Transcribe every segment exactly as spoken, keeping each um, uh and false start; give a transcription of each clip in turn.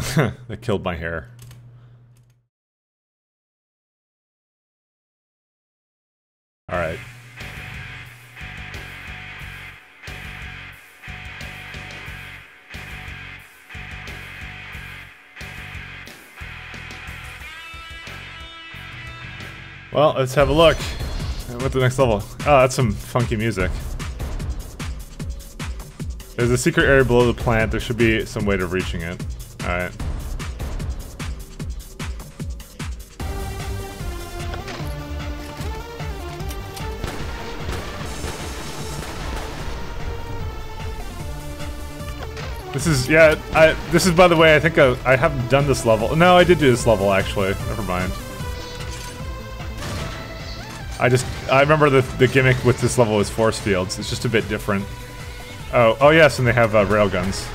That killed my hair. All right. Well, let's have a look at the next level. Oh, that's some funky music. There's a secret area below the plant. There should be some way of reaching it. Alright. This is, yeah, I, this is, by the way, I think I, I haven't done this level. No, I did do this level, actually. Never mind. I just, I remember the, the gimmick with this level is force fields. It's just a bit different. Oh, oh yes, and they have uh, rail guns.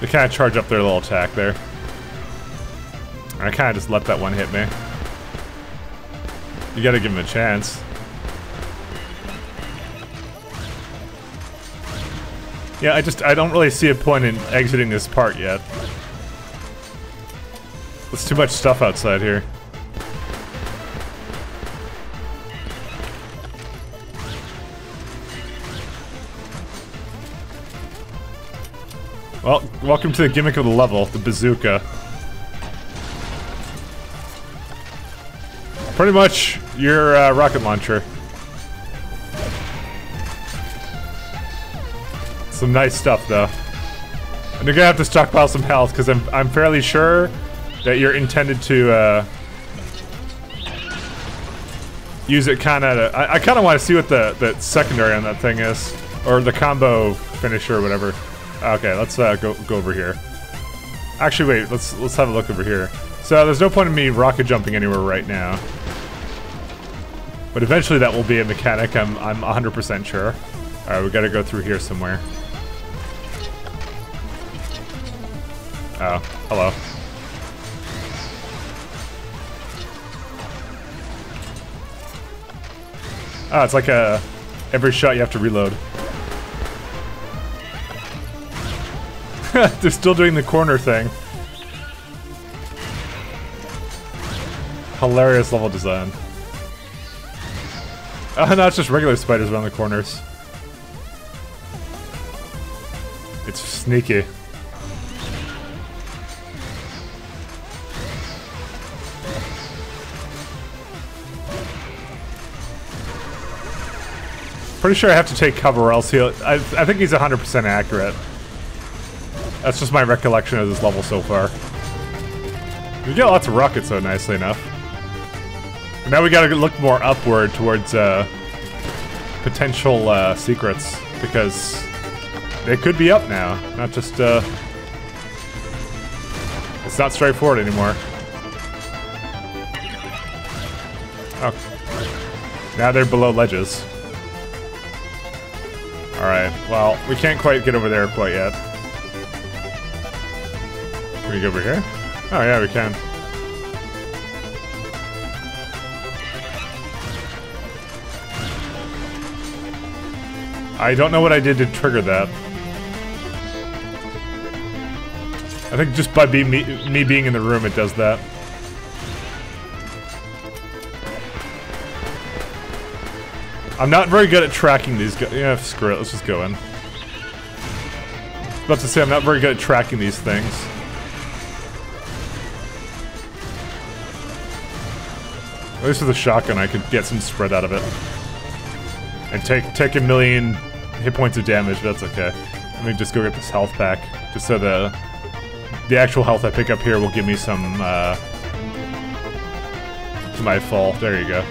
They kind of charge up their little attack there. I kind of just let that one hit me. You gotta give him a chance. Yeah, I just, I don't really see a point in exiting this part yet. There's too much stuff outside here. Well, welcome to the gimmick of the level, the bazooka. Pretty much your uh, rocket launcher. Some nice stuff, though. And you're gonna have to stockpile some health, because I'm, I'm fairly sure that you're intended to uh, use it kind of... I, I kind of want to see what the, the secondary on that thing is. Or the combo finisher or whatever. Okay, let's uh, go, go over here. Actually, wait, let's, let's have a look over here. So there's no point in me rocket jumping anywhere right now. But eventually that will be a mechanic, I'm, I'm one hundred percent sure. Alright, we gotta go through here somewhere. Oh, hello. Ah, oh, it's like a... every shot you have to reload. They're still doing the corner thing. Hilarious level design. Oh, no, it's just regular spiders around the corners. It's sneaky. Pretty sure I have to take cover, or else he'll... I, I think he's one hundred percent accurate. That's just my recollection of this level so far. We get lots of rockets, though, nicely enough. And now we gotta look more upward towards uh, potential uh, secrets, because they could be up now. Not just, uh... it's not straightforward anymore. Oh. Now they're below ledges. Alright, well, we can't quite get over there quite yet. Can we go over here? Oh, yeah, we can. I don't know what I did to trigger that. I think just by be me, me being in the room, it does that. I'm not very good at tracking these guys. Yeah, screw it. Let's just go in. I was about to say, I'm not very good at tracking these things. At least with a shotgun, I could get some spread out of it. And take take a million hit points of damage, but that's okay. Let me just go get this health pack, just so the the actual health I pick up here will give me some uh, to my full. There you go.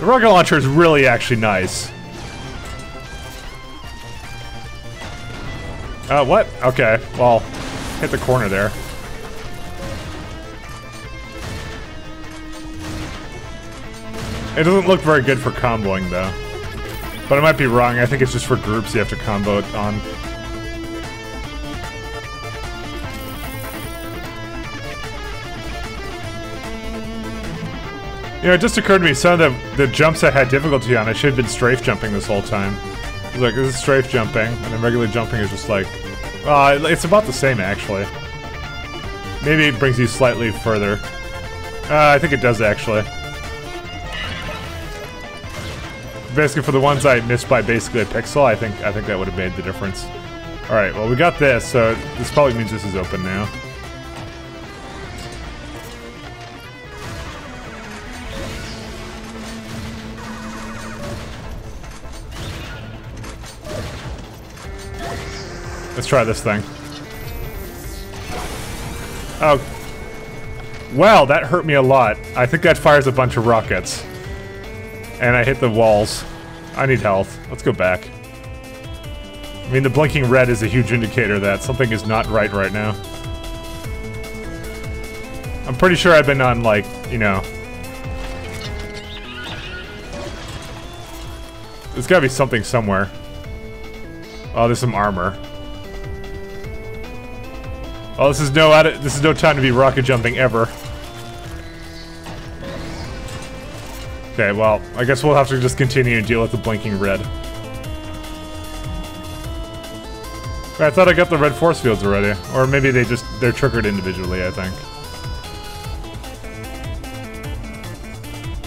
The rocket launcher is really actually nice. Uh, what? Okay, well, hit the corner there. It doesn't look very good for comboing, though. But I might be wrong, I think it's just for groups you have to combo it on. You know, it just occurred to me, some of the, the jumps I had difficulty on, I should have been strafe jumping this whole time. I was like, this is strafe jumping, and then regular jumping is just like... Uh, it's about the same, actually. Maybe it brings you slightly further. Uh, I think it does, actually. Basically, for the ones I missed by basically a pixel, I think I think that would have made the difference. Alright, well, we got this, so this probably means this is open now. Let's try this thing. Oh. Well, that hurt me a lot. I think that fires a bunch of rockets. And I hit the walls. I need health. Let's go back. I mean, the blinking red is a huge indicator that something is not right right now. I'm pretty sure I've been on, like, you know... There's gotta be something somewhere. Oh, there's some armor. Oh, this is no out of, this is no time to be rocket jumping ever. Okay, well, I guess we'll have to just continue and deal with the blinking red. I thought I got the red force fields already, or maybe they just they're triggered individually. I think.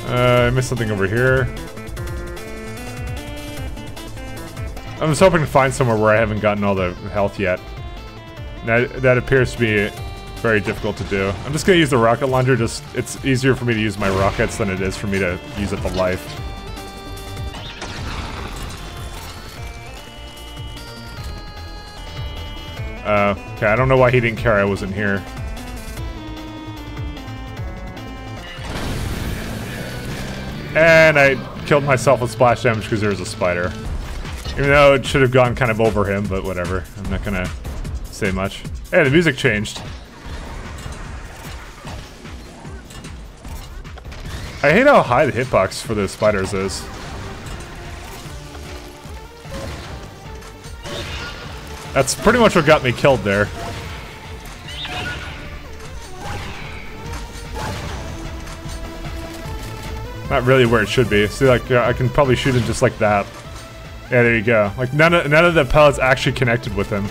Uh, I missed something over here. I was hoping to find somewhere where I haven't gotten all the health yet. That, that appears to be very difficult to do. I'm just gonna use the rocket launcher, just it's easier for me to use my rockets than it is for me to use up the life. Uh, okay, I don't know why he didn't care I wasn't here. And I killed myself with splash damage because there was a spider. Even though it should have gone kind of over him, but whatever. I'm not gonna... say much. Hey, the music changed. I hate how high the hitbox for the spiders is. That's pretty much what got me killed there. Not really where it should be. See, like, uh, I can probably shoot him just like that. Yeah, there you go. Like, none of, none of the pellets actually connected with him.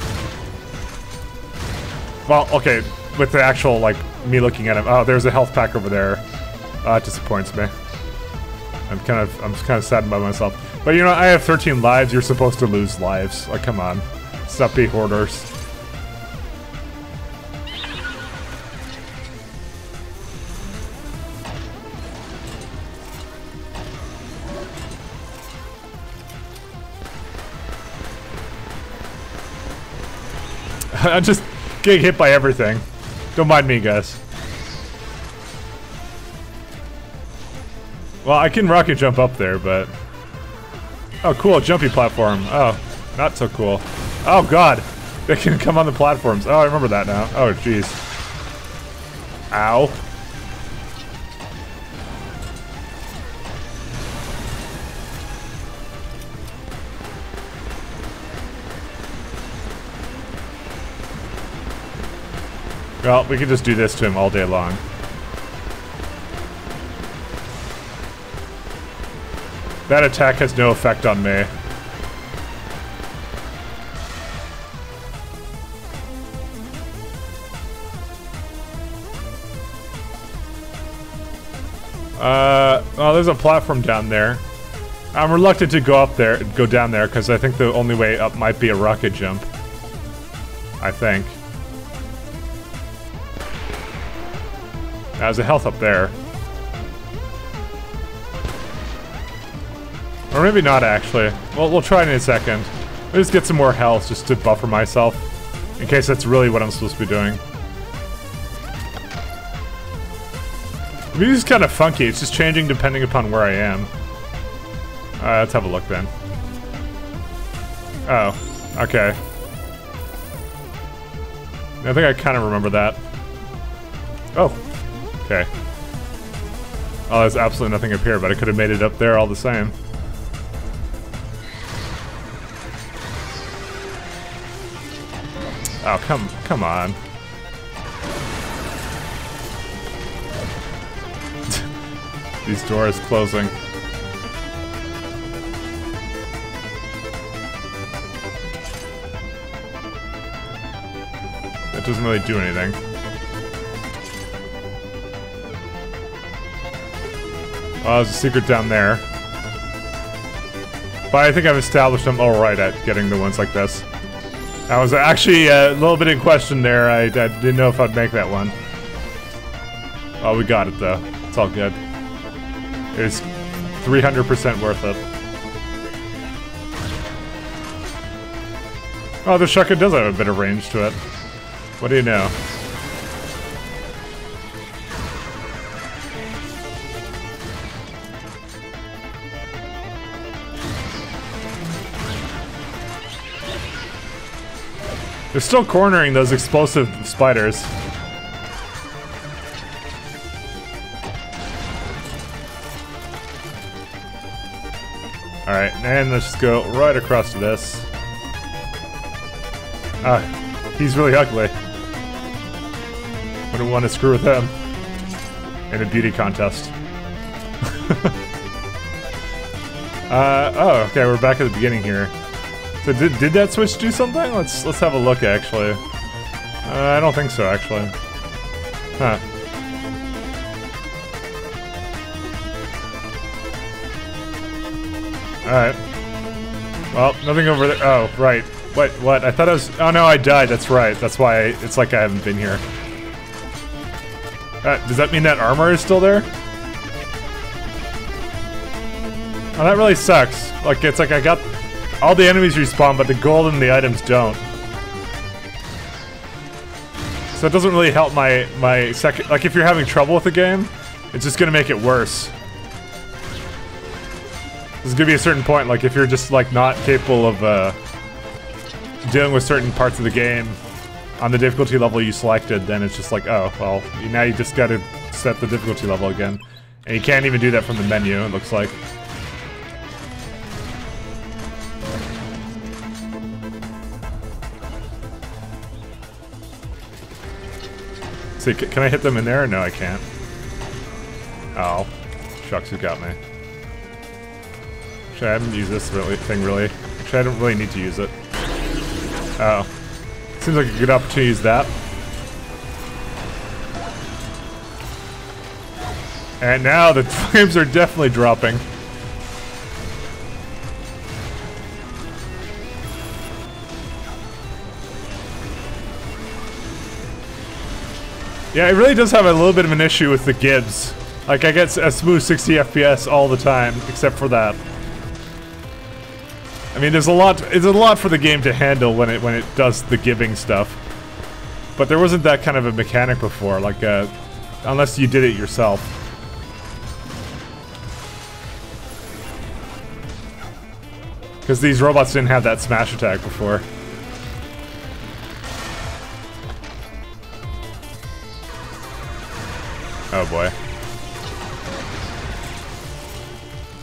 Well, okay, with the actual, like, me looking at him. Oh, there's a health pack over there. Uh, it disappoints me. I'm kind of, I'm just kind of saddened by myself. But, you know, I have thirteen lives. You're supposed to lose lives. Like, come on. Stop being hoarders. I'm just... getting hit by everything. Don't mind me, guys. Well, I can rocket jump up there, but... Oh, cool, jumpy platform. Oh, not so cool. Oh, God. They can come on the platforms. Oh, I remember that now. Oh, jeez. Ow. Well, we could just do this to him all day long. That attack has no effect on me. Uh, oh, there's a platform down there. I'm reluctant to go up there, go down there, because I think the only way up might be a rocket jump. I think. There's a health up there. Or maybe not, actually. Well, we'll try it in a second. I'll just get some more health just to buffer myself. In case that's really what I'm supposed to be doing. The music's kind of funky. It's just changing depending upon where I am. Uh, let's have a look then. Oh, okay. I think I kind of remember that. Oh. Okay. Oh, there's absolutely nothing up here, but I could have made it up there all the same. Oh, come, come on. These doors closing. That doesn't really do anything. Oh, there's a secret down there. But I think I've established I'm alright at getting the ones like this. I was actually a little bit in question there. I, I didn't know if I'd make that one. Oh, we got it though. It's all good. It was three hundred percent worth it. Oh, the shotgun does have a bit of range to it. What do you know? They're still cornering those explosive spiders. Alright, and let's just go right across to this. Ah, he's really ugly. Wouldn't want to screw with him in a beauty contest. uh, oh, okay, we're back at the beginning here. So did, did that switch do something? Let's let's have a look, actually. Uh, I don't think so, actually. Huh. Alright. Well, nothing over there. Oh, right. What, what? I thought I was... Oh, no, I died. That's right. That's why I, it's like I haven't been here. Uh, does that mean that armor is still there? Oh, that really sucks. Like, it's like I got... All the enemies respawn, but the gold and the items don't. So it doesn't really help my, my second... Like, if you're having trouble with the game, it's just gonna make it worse. There's gonna be a certain point, like, if you're just, like, not capable of, uh... dealing with certain parts of the game on the difficulty level you selected, then it's just like, oh, well, now you just gotta set the difficulty level again. And you can't even do that from the menu, it looks like. See, can I hit them in there? No, I can't. Oh, shucks, you got me. Actually, I haven't used this really thing really. Actually, I don't really need to use it. Oh, seems like a good opportunity to use that. And now the flames are definitely dropping. Yeah, it really does have a little bit of an issue with the Gibbs. Like, I get a smooth sixty F P S all the time, except for that. I mean, there's a lot. It's a lot for the game to handle when it when it does the gibbing stuff. But there wasn't that kind of a mechanic before, like, uh, unless you did it yourself. Because these robots didn't have that smash attack before. Oh boy.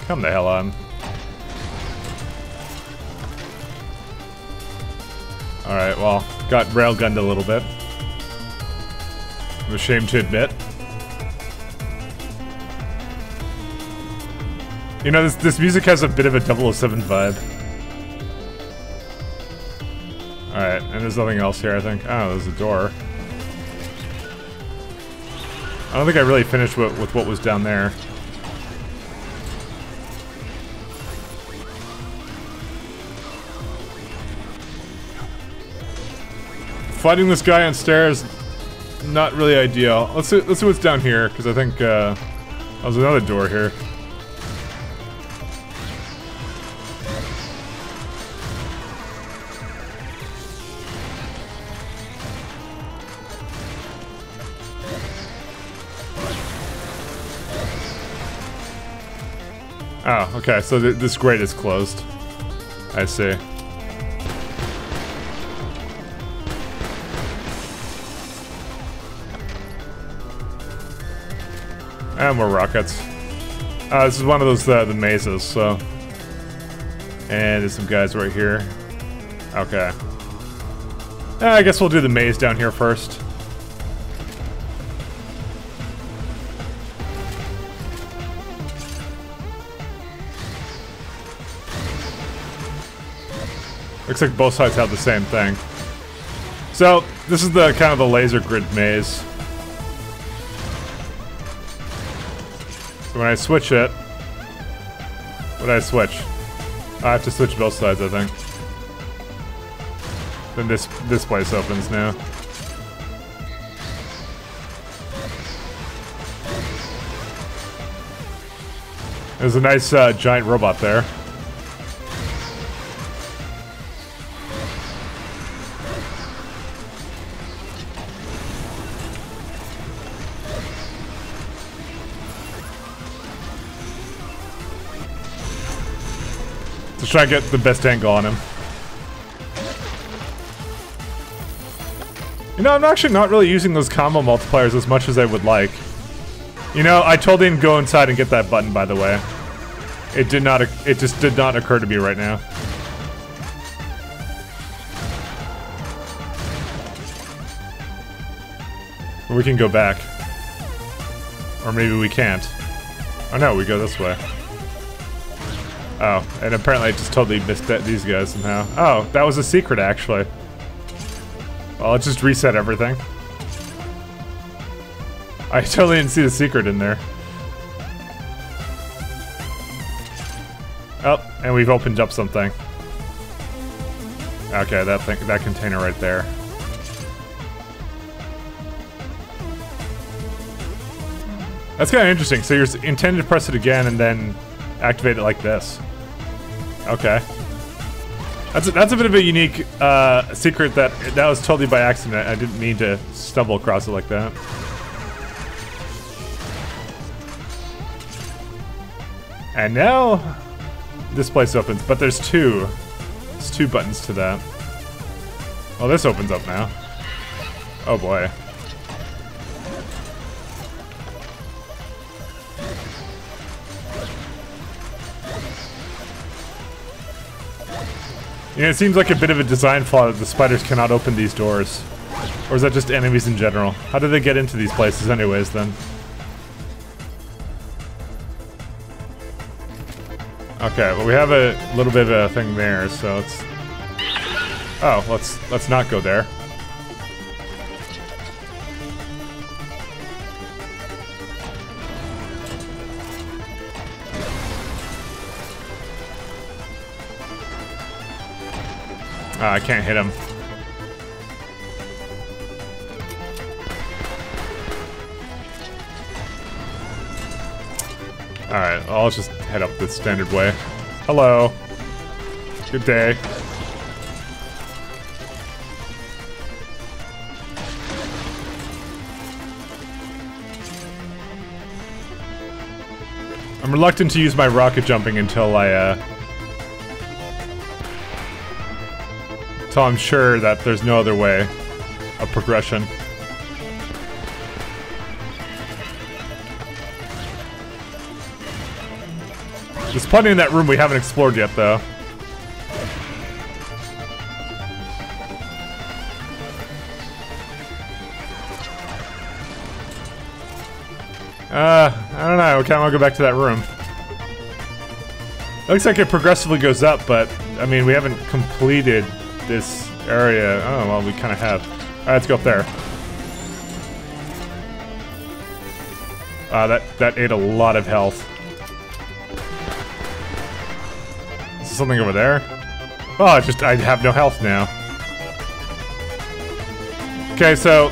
Come the hell on. Alright, well, got railgunned a little bit. I'm ashamed to admit. You know, this, this music has a bit of a double oh seven vibe. Alright, and there's nothing else here, I think. Oh, there's a door. I don't think I really finished with, with what was down there. Fighting this guy on stairs, not really ideal. Let's see, let's see what's down here, because I think uh, there's another door here. Oh, okay, so th this grate is closed. I see. And more rockets. Uh, this is one of those, uh, the mazes, so... And there's some guys right here. Okay. Uh, I guess we'll do the maze down here first. Looks like both sides have the same thing. So this is the kind of the laser grid maze. So when I switch it, what do I switch? I have to switch both sides, I think. Then this this place opens now. There's a nice uh, giant robot there. Let's try and get the best angle on him. You know, I'm actually not really using those combo multipliers as much as I would like. You know, I totally didn't go inside and get that button, by the way. It did not, it just did not occur to me right now. But we can go back. Or maybe we can't. Oh no, we go this way. Oh, and apparently I just totally missed that, these guys somehow. Oh, that was a secret, actually. Well, let's just reset everything. I totally didn't see the secret in there. Oh, and we've opened up something. Okay, that thing, that container right there. That's kind of interesting. So you're intended to press it again and then activate it like this. Okay. That's a, that's a bit of a unique uh, secret that that was totally by accident. I didn't mean to stumble across it like that. And now this place opens, but there's two. There's two buttons to that. Well, this opens up now. Oh boy. Yeah, it seems like a bit of a design flaw that the spiders cannot open these doors. Or is that just enemies in general? How do they get into these places anyways, then? Okay, well, we have a little bit of a thing there, so it's... Oh, let's, let's not go there. Uh, I can't hit him. Alright, I'll just head up the standard way. Hello. Good day. I'm reluctant to use my rocket jumping until I, uh... So I'm sure that there's no other way of progression. There's plenty in that room we haven't explored yet, though. Uh, I don't know. I kind of want to go back to that room. It looks like it progressively goes up, but, I mean, we haven't completed this area. Oh, well, we kind of have. Alright, let's go up there. Uh, that, that ate a lot of health. Is there something over there? Oh, it's just, I have no health now. Okay, so,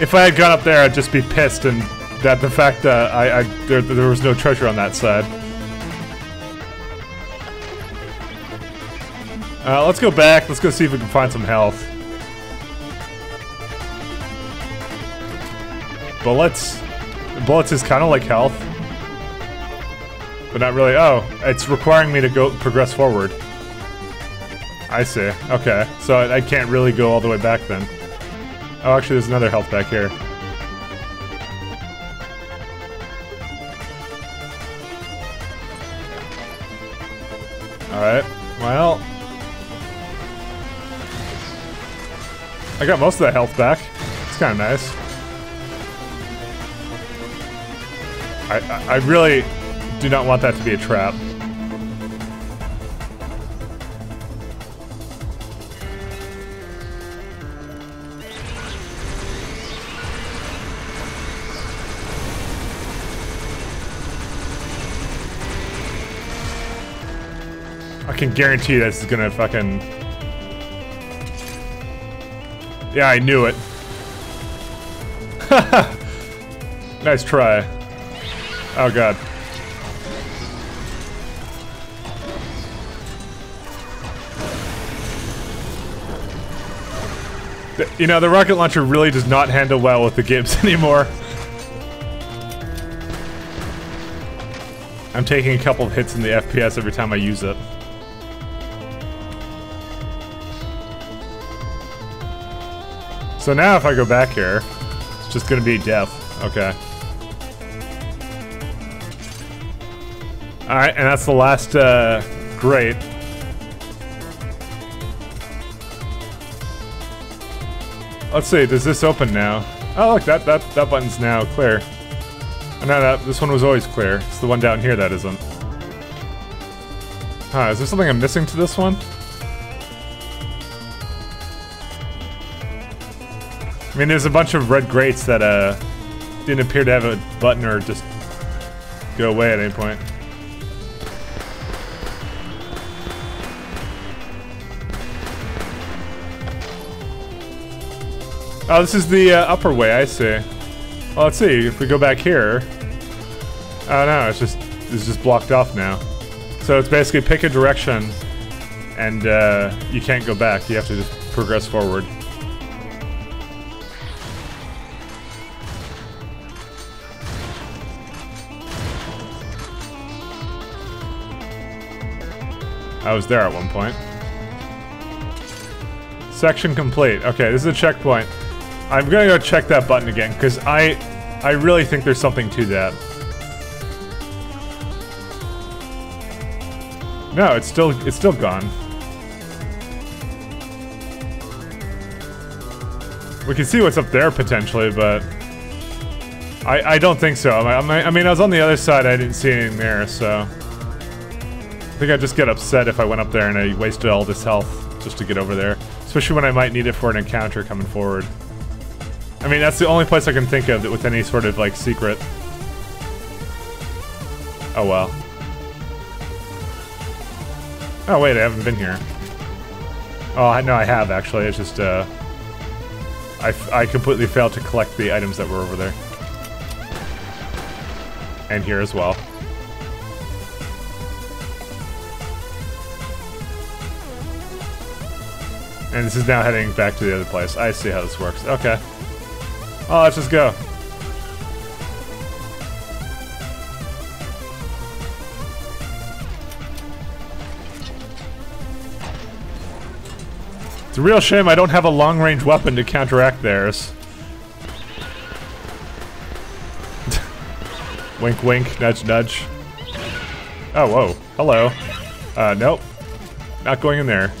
if I had gone up there, I'd just be pissed, and that the fact uh, I, I there, there was no treasure on that side. Uh, let's go back. Let's go see if we can find some health. Bullets. Bullets is kind of like health. But not really. Oh, it's requiring me to go progress forward. I see. Okay. So I, I can't really go all the way back then. Oh, actually, there's another health back here. Alright. Well... I got most of that health back. It's kind of nice. I, I I really do not want that to be a trap. can guarantee this is gonna fucking... Yeah, I knew it. Nice try. Oh god. The, you know, the rocket launcher really does not handle well with the Gibbs anymore. I'm taking a couple of hits in the F P S every time I use it. So now if I go back here, it's just gonna be death. Okay. All right, and that's the last uh, grate. Let's see, does this open now? Oh, look, that that that button's now clear. Oh, no, that this one was always clear. It's the one down here that isn't. Huh? Is there something I'm missing to this one? I mean, there's a bunch of red grates that uh didn't appear to have a button or just go away at any point. Oh, this is the uh, upper way, I see. Well, let's see, if we go back here... Oh no, it's just, it's just blocked off now. So it's basically pick a direction, and uh, you can't go back, you have to just progress forward. I was there at one point. Section complete. Okay, this is a checkpoint. I'm gonna go check that button again, because I I really think there's something to that. No, it's still it's still gone. We can see what's up there potentially, but I I don't think so. I, I mean, I was on the other side, I didn't see anything there, so I think I'd just get upset if I went up there and I wasted all this health just to get over there. Especially when I might need it for an encounter coming forward. I mean, that's the only place I can think of that with any sort of, like, secret. Oh, well. Oh, wait, I haven't been here. Oh, I, no, I have, actually. It's just, uh... I, f I completely failed to collect the items that were over there. And here as well. And this is now heading back to the other place. I see how this works. Okay. Oh, let's just go. It's a real shame I don't have a long-range weapon to counteract theirs. Wink, wink, nudge, nudge. Oh, whoa. Hello. Uh, nope. Not going in there.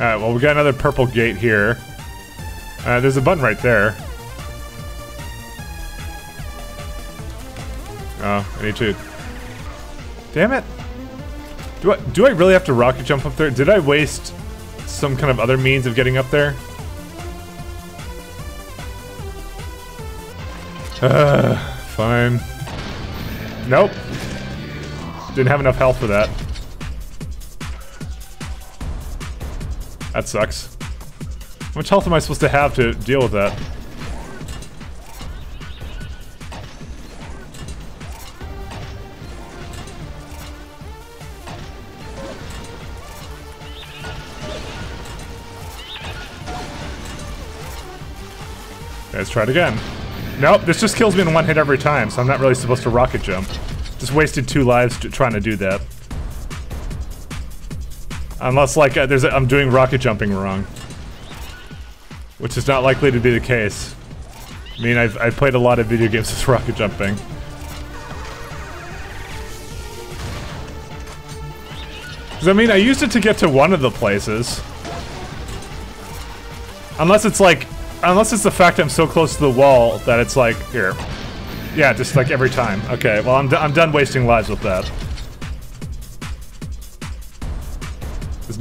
Alright, well, we got another purple gate here. Uh, there's a button right there. Oh, I need to... Damn it! Do I, do I really have to rocket jump up there? Did I waste some kind of other means of getting up there? Uh, fine. Nope. Didn't have enough health for that. That sucks. How much health am I supposed to have to deal with that? Let's try it again. Nope, this just kills me in one hit every time, so I'm not really supposed to rocket jump. Just wasted two lives trying to do that. Unless, like, uh, there's a, I'm doing rocket jumping wrong. Which is not likely to be the case. I mean, I've, I've played a lot of video games with rocket jumping. Because, I mean, I used it to get to one of the places. Unless it's, like, unless it's the fact I'm so close to the wall that it's, like, here. Yeah, just, like, every time. Okay, well, I'm, d I'm done wasting lives with that.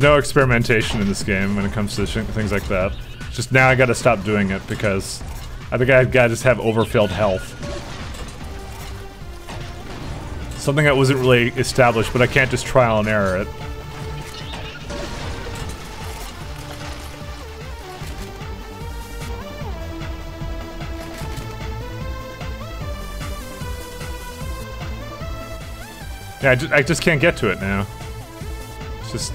no experimentation in this game when it comes to things like that. Just now I gotta stop doing it because I think I gotta just have overfilled health. Something that wasn't really established, but I can't just trial and error it. Yeah, I just, I just can't get to it now. It's just...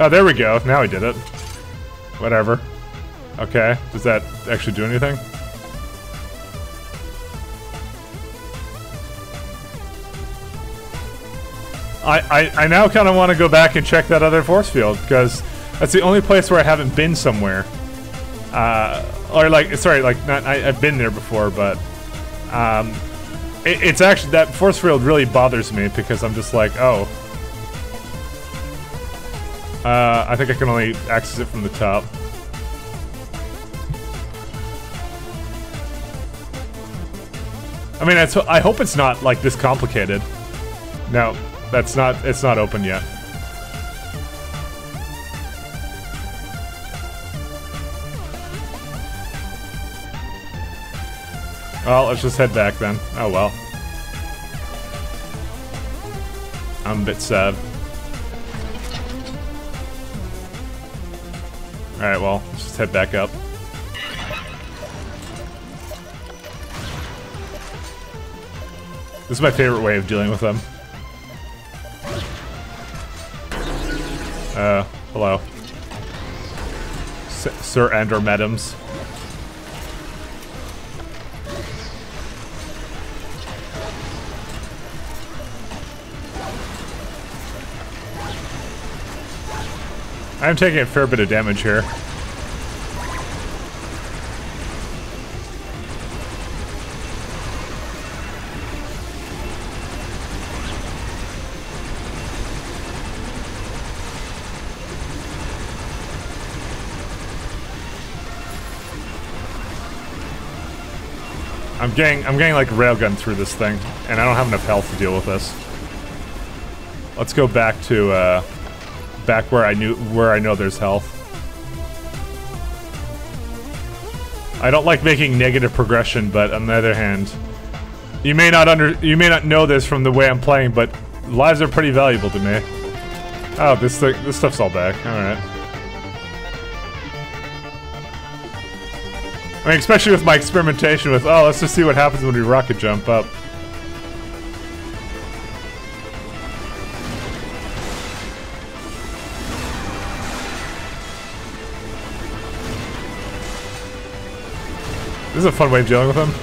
Oh, there we go. Now I did it. Whatever. Okay. Does that actually do anything? I, I, I now kind of want to go back and check that other force field, because that's the only place where I haven't been somewhere. Uh, or like, sorry, like, not, I, I've been there before, but... Um, It's actually, that force field really bothers me because I'm just like, oh. Uh, I think I can only access it from the top. I mean, it's, I hope it's not like this complicated. No, that's not, it's not open yet. Well, let's just head back then. Oh well. I'm a bit sad. Alright, well, let's just head back up. This is my favorite way of dealing with them. Uh, hello. S- Sir and or Madams. I'm taking a fair bit of damage here. I'm getting, I'm getting like railgun through this thing, and I don't have enough health to deal with this. Let's go back to, uh... back where I knew, where I know there's health. I don't like making negative progression, but on the other hand, you may not under, you may not know this from the way I'm playing, but lives are pretty valuable to me. Oh, this thing, this stuff's all back. All right. I mean, especially with my experimentation with, oh, let's just see what happens when we rocket jump up. This is a fun way of dealing with them.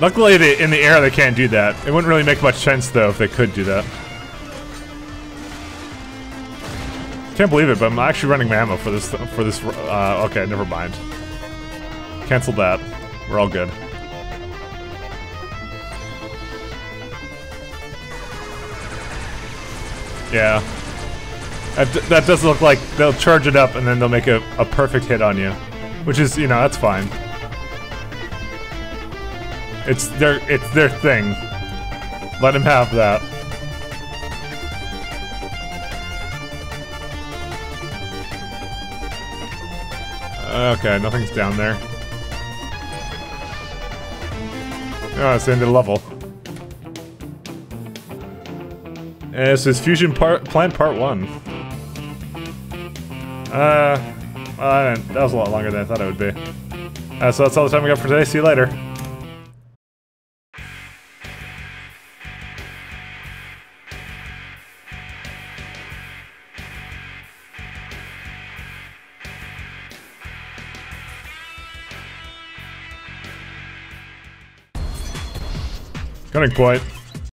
Luckily, they, in the air, they can't do that. It wouldn't really make much sense, though, if they could do that. Can't believe it, but I'm actually running my ammo for this. For this, uh, okay, never mind. Cancel that. We're all good. Yeah, that, d that does look like they'll charge it up and then they'll make a, a perfect hit on you, which is, you know, that's fine. It's their, it's their thing. Let them have that. Okay, nothing's down there. Oh, it's the end of the level. And this is Fusion part, Plant Part one. Uh, I didn't, that was a lot longer than I thought it would be. Uh, so that's all the time we got for today. See you later. Cutting point.